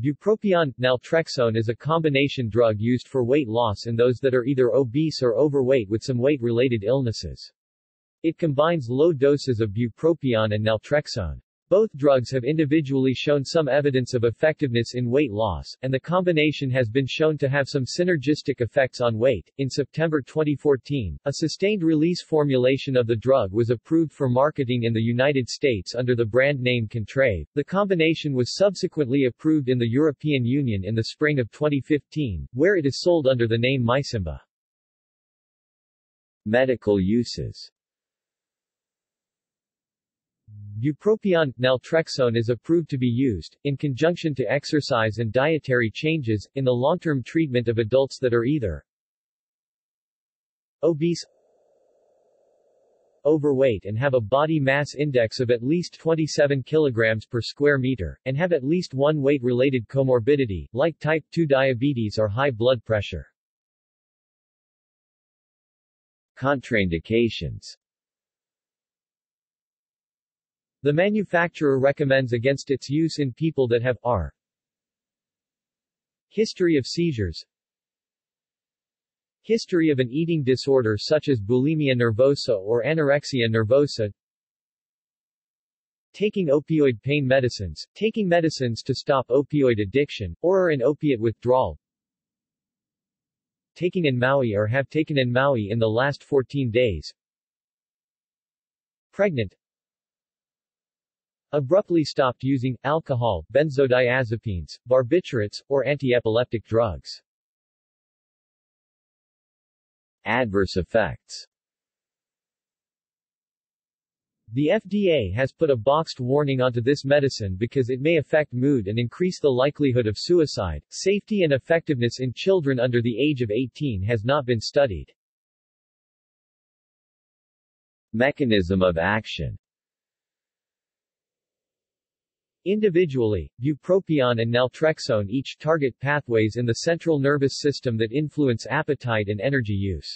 Bupropion/naltrexone is a combination drug used for weight loss in those that are either obese or overweight with some weight-related illnesses. It combines low doses of bupropion and naltrexone. Both drugs have individually shown some evidence of effectiveness in weight loss, and the combination has been shown to have some synergistic effects on weight. In September 2014, a sustained release formulation of the drug was approved for marketing in the United States under the brand name Contrave. The combination was subsequently approved in the European Union in the spring of 2015, where it is sold under the name Mysimba. Medical uses. Bupropion/naltrexone is approved to be used, in conjunction to exercise and dietary changes, in the long-term treatment of adults that are either obese, overweight and have a body mass index of at least 27 kilograms per square meter, and have at least one weight-related comorbidity, like type 2 diabetes or high blood pressure. Contraindications. The manufacturer recommends against its use in people that have a history of seizures, history of an eating disorder such as bulimia nervosa or anorexia nervosa, taking opioid pain medicines, taking medicines to stop opioid addiction, or are in opiate withdrawal, taking an MAOI or have taken an MAOI in the last 14 days, pregnant, abruptly stopped using alcohol, benzodiazepines, barbiturates, or anti-epileptic drugs. Adverse effects. The FDA has put a boxed warning onto this medicine because it may affect mood and increase the likelihood of suicide. Safety and effectiveness in children under the age of 18 has not been studied. Mechanism of action. Individually, bupropion and naltrexone each target pathways in the central nervous system that influence appetite and energy use.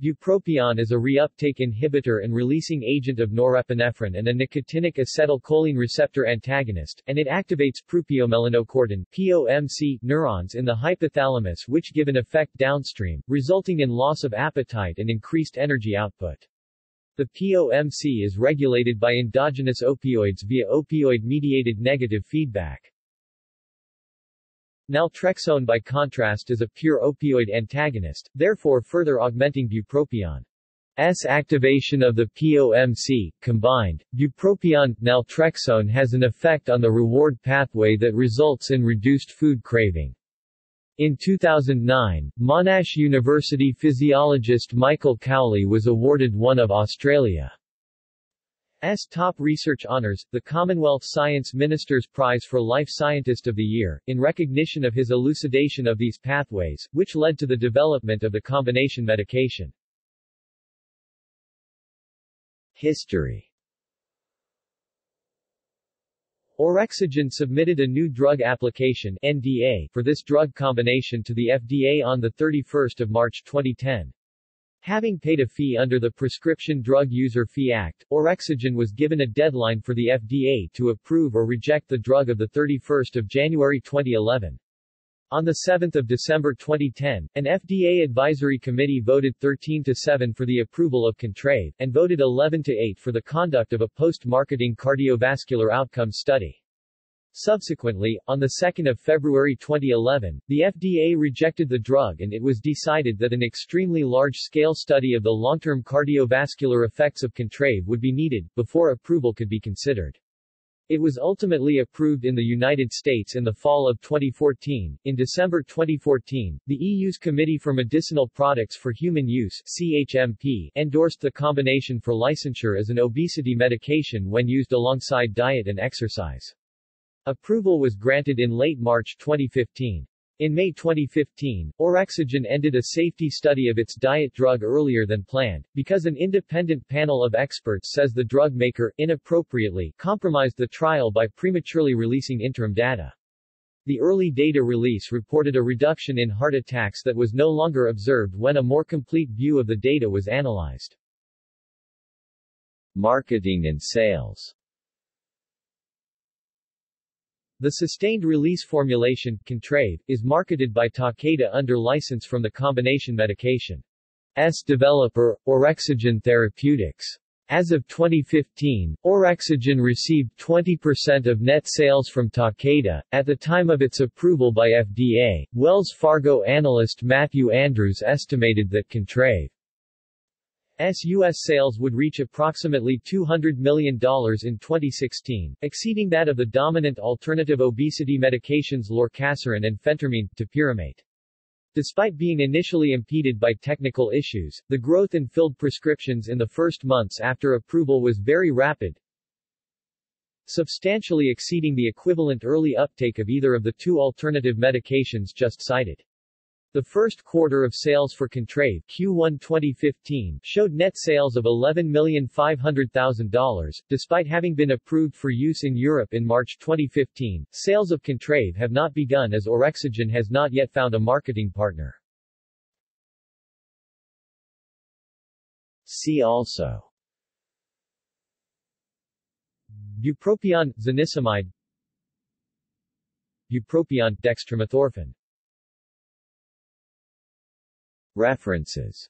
Bupropion is a reuptake inhibitor and releasing agent of norepinephrine and a nicotinic acetylcholine receptor antagonist, and it activates propiomelanocortin (POMC) neurons in the hypothalamus which give an effect downstream, resulting in loss of appetite and increased energy output. The POMC is regulated by endogenous opioids via opioid-mediated negative feedback. Naltrexone by contrast is a pure opioid antagonist, therefore further augmenting bupropion's activation of the POMC. Combined, bupropion/naltrexone has an effect on the reward pathway that results in reduced food craving. In 2009, Monash University physiologist Michael Cowley was awarded one of Australia's top research honours, the Commonwealth Science Minister's Prize for Life Scientist of the Year, in recognition of his elucidation of these pathways, which led to the development of the combination medication. History. Orexigen submitted a new drug application (NDA) for this drug combination to the FDA on 31 March 2010. Having paid a fee under the Prescription Drug User Fee Act, Orexigen was given a deadline for the FDA to approve or reject the drug of 31 January 2011. On 7 December 2010, an FDA advisory committee voted 13-7 for the approval of Contrave, and voted 11-8 for the conduct of a post-marketing cardiovascular outcome study. Subsequently, on 2 February 2011, the FDA rejected the drug and it was decided that an extremely large-scale study of the long-term cardiovascular effects of Contrave would be needed, before approval could be considered. It was ultimately approved in the United States in the fall of 2014. In December 2014, the EU's Committee for Medicinal Products for Human Use (CHMP) endorsed the combination for licensure as an obesity medication when used alongside diet and exercise. Approval was granted in late March 2015. In May 2015, Orexigen ended a safety study of its diet drug earlier than planned, because an independent panel of experts says the drug maker, inappropriately, compromised the trial by prematurely releasing interim data. The early data release reported a reduction in heart attacks that was no longer observed when a more complete view of the data was analyzed. Marketing and sales. The sustained-release formulation, Contrave, is marketed by Takeda under license from the combination medication's developer, Orexigen Therapeutics. As of 2015, Orexigen received 20% of net sales from Takeda. At the time of its approval by FDA, Wells Fargo analyst Matthew Andrews estimated that Contrave's U.S. sales would reach approximately $200 million in 2016, exceeding that of the dominant alternative obesity medications lorcaserin and phentermine, topiramate. Despite being initially impeded by technical issues, the growth in filled prescriptions in the first months after approval was very rapid, substantially exceeding the equivalent early uptake of either of the two alternative medications just cited. The first quarter of sales for Contrave (Q1 2015) showed net sales of $11,500,000, despite having been approved for use in Europe in March 2015. Sales of Contrave have not begun as Orexigen has not yet found a marketing partner. See also: Bupropion, zonisamide, Bupropion, dextromethorphan. References